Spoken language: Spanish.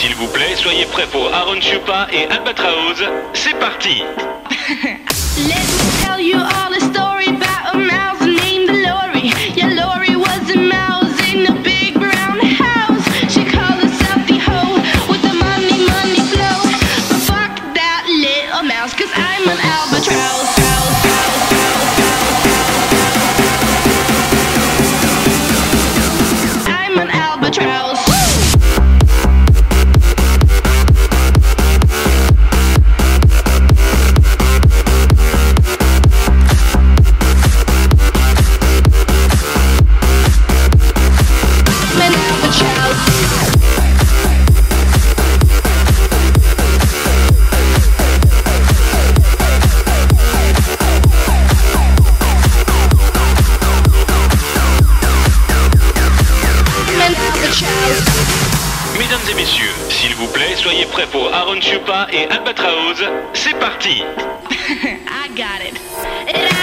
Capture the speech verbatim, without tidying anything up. S'il vous plaît, soyez prêts pour AronChupa et Albatraoz. C'est parti. Let me tell you all the story about a mouse named Lori. Yeah, Lori was a mouse in a big brown house. She called herself the hoe with the money, money flow. But fuck that little mouse, cause I'm an albatross. Mesdames et messieurs, s'il vous plaît, soyez prêts pour AronChupa et Albatraoz. C'est parti. I got it.